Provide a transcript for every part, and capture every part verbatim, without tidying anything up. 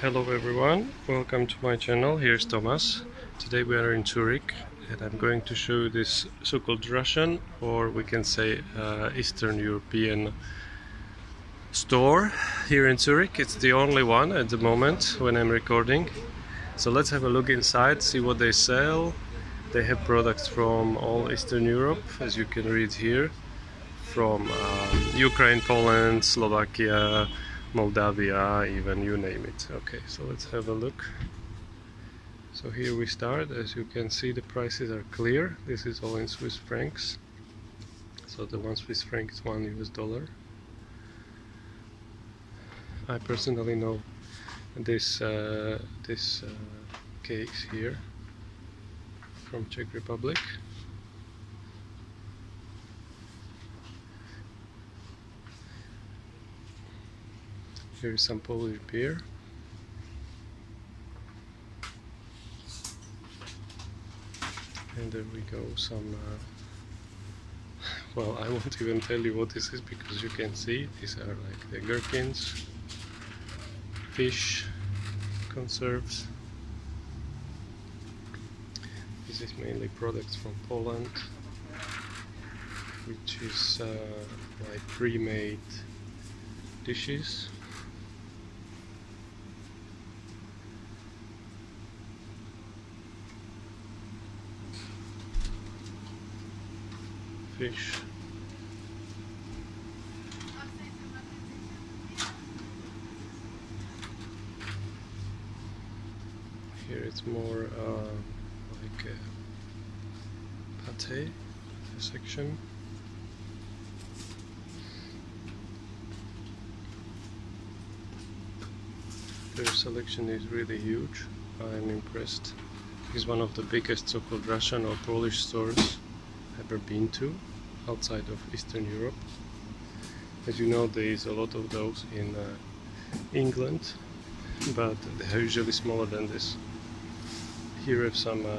Hello everyone, welcome to my channel. Here's Thomas. Today we are in Zurich and I'm going to show you this so-called Russian, or we can say uh, Eastern European store here in Zurich. It's the only one at the moment when I'm recording. So let's have a look inside, see what they sell. They have products from all Eastern Europe, as you can read here, from um, Ukraine, Poland, Slovakia, Moldavia, even, you name it. Okay, so let's have a look. So here we start. As you can see, the prices are clear. This is all in Swiss francs. So the one Swiss franc is one U S dollar. I personally know this uh, this uh, cakes here from Czech Republic. Here is some Polish beer. And there we go, some... Uh, well, I won't even tell you what this is, because you can see these are like the gherkins, fish, conserves. This is mainly products from Poland, which is uh, like pre-made dishes. Fish. Here it's more uh, like a pate section. Their selection is really huge. I'm impressed. It's one of the biggest so-called Russian or Polish stores I've ever been to, outside of Eastern Europe. As you know, there is a lot of those in uh, England, but they are usually smaller than this. Here have some uh,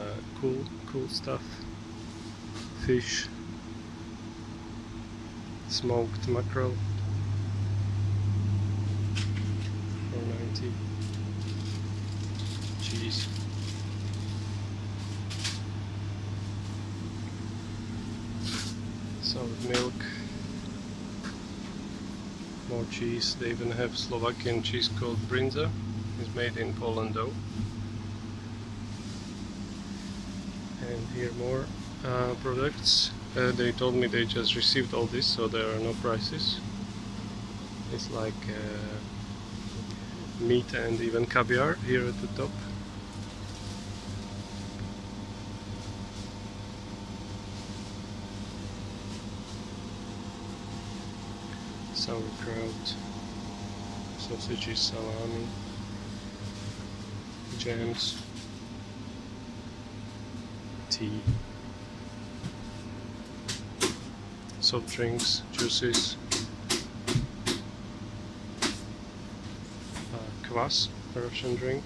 cool, cool stuff. Fish, smoked mackerel, four ninety, cheese. Sour milk, more cheese. They even have Slovakian cheese called brinza. It's made in Poland though. And here more uh, products. Uh, they told me they just received all this, so there are no prices. It's like uh, meat and even caviar here at the top. Sauerkraut, sausages, salami, jams, tea, soft drinks, juices, uh, kvass, a Russian drink,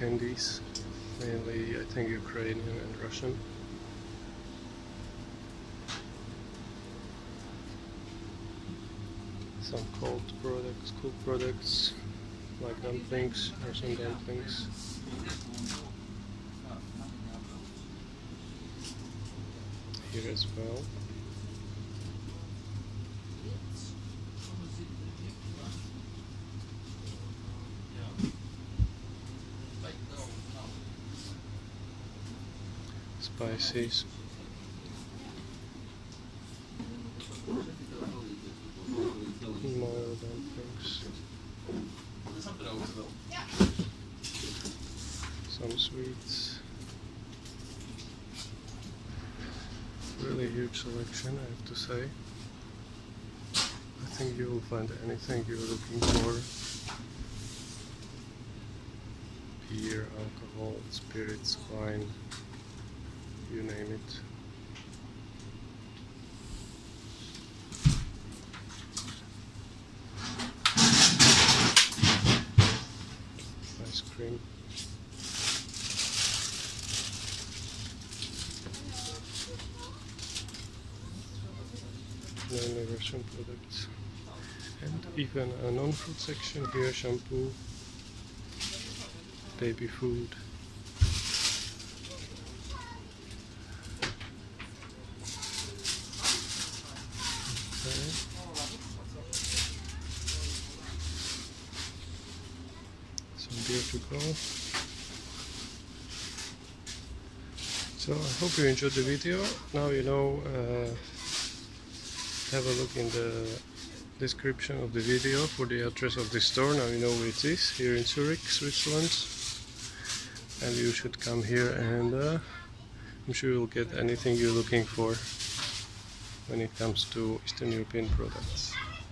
candies, mainly I think Ukrainian and Russian. Some cold products, cooked products, like dumplings, Russian dumplings. Here as well. Spices. More dumplings. Some sweets. Really huge selection, I have to say. I think you will find anything you're looking for. Beer, alcohol, spirits, wine. You name it. Ice cream. mainly Russian products, and even a non-food section here, shampoo, baby food. To go. So I hope you enjoyed the video. Now you know, uh, have a look in the description of the video for the address of the store. Now you know where it is, here in Zurich, Switzerland, and you should come here, and uh, I'm sure you'll get anything you're looking for when it comes to Eastern European products.